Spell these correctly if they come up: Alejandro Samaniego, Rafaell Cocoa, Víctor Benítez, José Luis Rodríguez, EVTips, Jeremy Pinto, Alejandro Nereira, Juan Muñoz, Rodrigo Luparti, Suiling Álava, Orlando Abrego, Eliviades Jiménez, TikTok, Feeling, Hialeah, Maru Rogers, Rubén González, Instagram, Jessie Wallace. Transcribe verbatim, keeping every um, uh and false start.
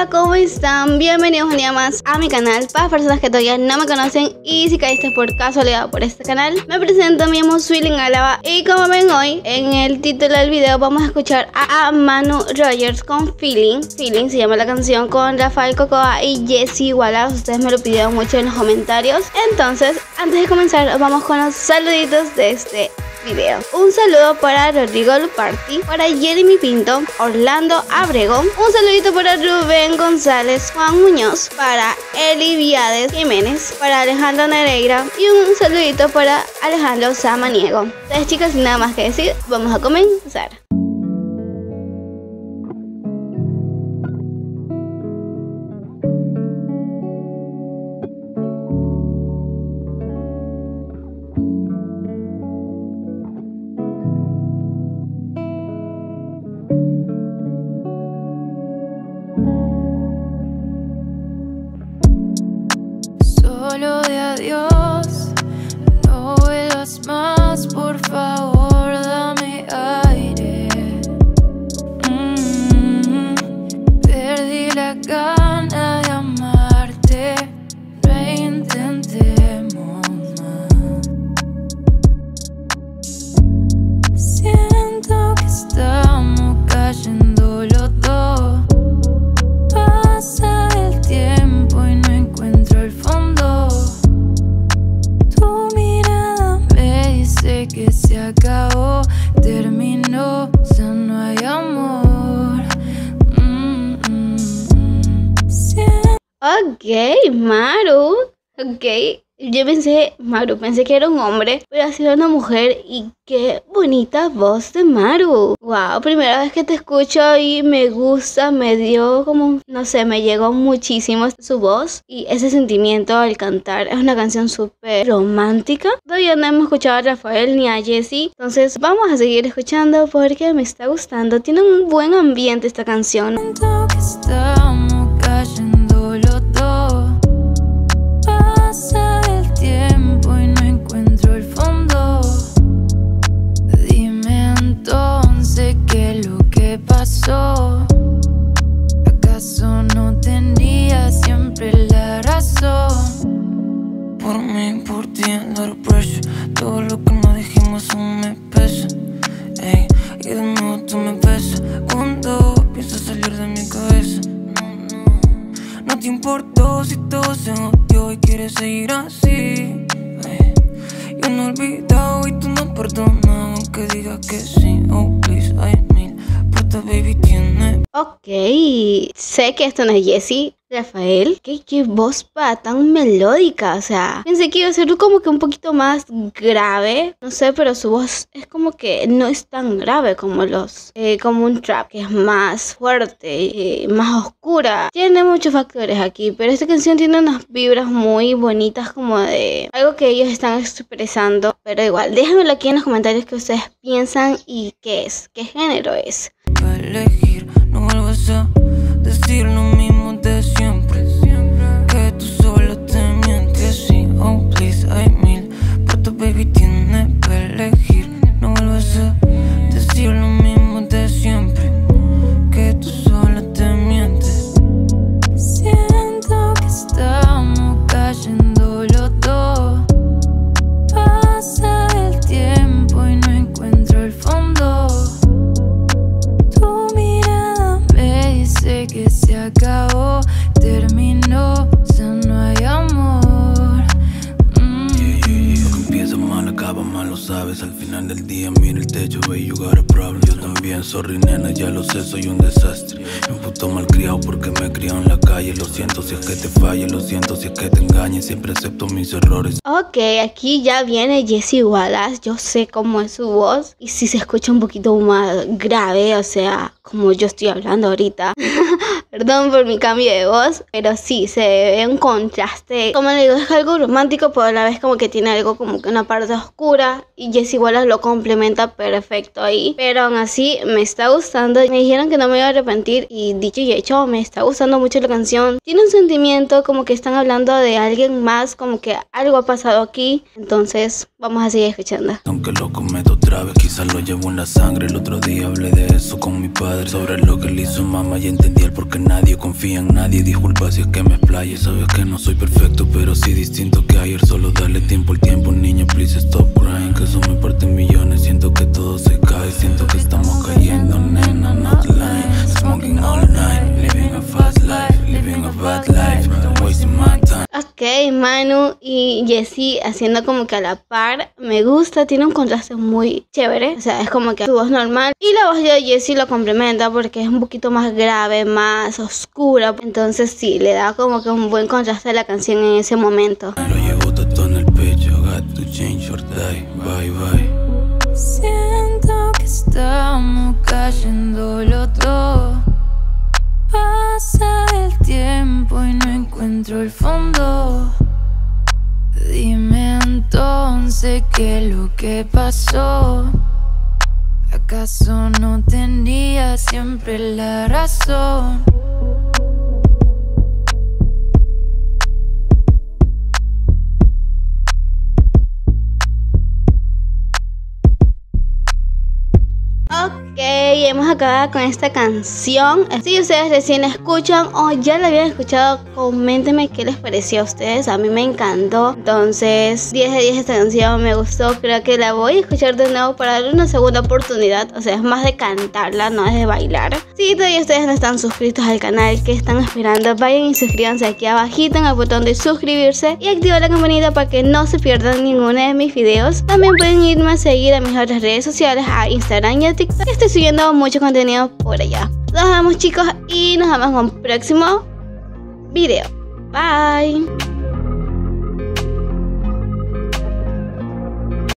Hola, ¿cómo están? Bienvenidos un día más a mi canal. Para personas que todavía no me conocen y si caíste por casualidad por este canal, me presento, mi nombre es Suiling Álava. Y como ven hoy, en el título del video vamos a escuchar a Maru Rogers con Feeling. Feeling se llama la canción, con Rafaell Cocoa y Jessie Wallace. Ustedes me lo pidieron mucho en los comentarios. Entonces, antes de comenzar, vamos con los saluditos de este video. Un saludo para Rodrigo Luparti, para Jeremy Pinto, Orlando Abrego. Un saludito para Rubén González, Juan Muñoz, para Eliviades Jiménez, para Alejandro Nereira y un saludito para Alejandro Samaniego. Ustedes, chicas, sin nada más que decir, vamos a comenzar. Solo de adiós, no vuelvas más, por favor, dame aire. Mm-hmm. Perdí la gana de amarte, reintentemos más. Siento que estamos cayendo los dos. Pasa el tiempo y no encuentro el fondo. Que se acabó, terminó, ya no hay amor. mm, mm, mm. Sí. Ok, Maru. Ok, yo pensé, Maru, pensé que era un hombre, pero ha sido una mujer. Y qué bonita voz de Maru. Wow, primera vez que te escucho y me gusta, me dio como, no sé, me llegó muchísimo su voz. Y ese sentimiento al cantar, es una canción súper romántica. Todavía no hemos escuchado a Rafael ni a Jessie, entonces vamos a seguir escuchando porque me está gustando. Tiene un buen ambiente esta canción. ¿Acaso no tenía siempre la razón? Por mí, por ti, under pressure. Todo lo que nos dijimos aún me pesa. Ey, y de nuevo tú me pesas. Cuando pienso salir de mi cabeza, no, no. No te importó si todo se jodió y quieres seguir así. Ey, yo no he olvidado y tú no perdonas, aunque digas que sí. Oh, please, ay, mil. Ok, sé que esto no es Jessie, Rafael. ¿Qué, qué voz pa tan melódica? O sea, pensé que iba a ser como que un poquito más grave, no sé, pero su voz es como que no es tan grave como los, eh, como un trap, que es más fuerte, eh, más oscura. Tiene muchos factores aquí, pero esta canción tiene unas vibras muy bonitas, como de algo que ellos están expresando. Pero igual, déjenmelo aquí en los comentarios que ustedes piensan y qué es, qué género es. Elegir, no vuelvas a decir lo mismo de siempre, siempre. Que tú solo te mientes, sí, oh please, hay mil. Pero tu baby tiene que elegir, no vuelvas a decir lo mismo de siempre, que tú solo te mientes. Siento que estamos cayendo los dos. Pasa el tiempo y no encuentro el fondo. Que se acabó, terminó, ya no hay amor. mm. yeah, yeah, yeah. Lo que empieza mal acaba mal, lo sabes. Al final del día mira el techo, baby, you got a problem. Yo también, sorry nena, ya lo sé, soy un desastre. Me puto malcriado porque me crió en la calle. Lo siento si es que te falle, lo siento si es que te engañe. Siempre acepto mis errores. Ok, aquí ya viene Jessie Wallace. Yo sé cómo es su voz. Y si se escucha un poquito más grave, o sea, como yo estoy hablando ahorita. Perdón por mi cambio de voz, pero sí, se ve un contraste. Como le digo, es algo romántico, pero a la vez como que tiene algo como que una parte oscura. Y Jessie Wallace lo complementa perfecto ahí. Pero aún así, me está gustando. Me dijeron que no me iba a arrepentir y dicho y hecho, me está gustando mucho la canción. Tiene un sentimiento como que están hablando de alguien más, como que algo ha pasado aquí. Entonces, vamos a seguir escuchando. Aunque lo cometo otra vez, quizás lo llevo en la sangre. El otro día hablé de eso con mi padre, sobre lo que le hizo mamá y entendí el por qué no. nadie confía en nadie. Disculpa si es que me explaye. Sabes que no soy perfecto, pero sí distinto que ayer. Solo dale tiempo al tiempo, niña, please stop crying. Que eso me parte en millones, siento que todo se cae. Siento que estamos cayendo, nena, not lying. Smoking all night, living a fast life, living a bad life, not wasting my time. Ok, Manu y Jessie haciendo como que a la par. Me gusta, tiene un contraste muy chévere. O sea, es como que su voz normal y la voz de Jessie lo complementa porque es un poquito más grave, más oscura. Entonces sí, le da como que un buen contraste a la canción en ese momento. Lo llevo todo en el pecho, got to change or die, bye bye. Siento que estamos cayendo los dos. Pasa el tiempo y no encuentro el fondo. Dime entonces qué es lo que pasó. ¿Acaso no tenía siempre la razón? Ok, hemos acabado con esta canción. Si ustedes recién la escuchan o ya la habían escuchado, coméntenme qué les pareció a ustedes. A mí me encantó. Entonces, diez de diez esta canción me gustó. Creo que la voy a escuchar de nuevo para darle una segunda oportunidad. O sea, es más de cantarla, no es de bailar. Si todavía ustedes no están suscritos al canal, ¿qué están esperando? Vayan y suscríbanse aquí abajito en el botón de suscribirse y activar la campanita para que no se pierdan ninguno de mis videos. También pueden irme a seguir a mis otras redes sociales, a Instagram y a TikTok. Que estoy subiendo mucho contenido por allá. Nos vemos, chicos, y nos vemos en un próximo video. Bye.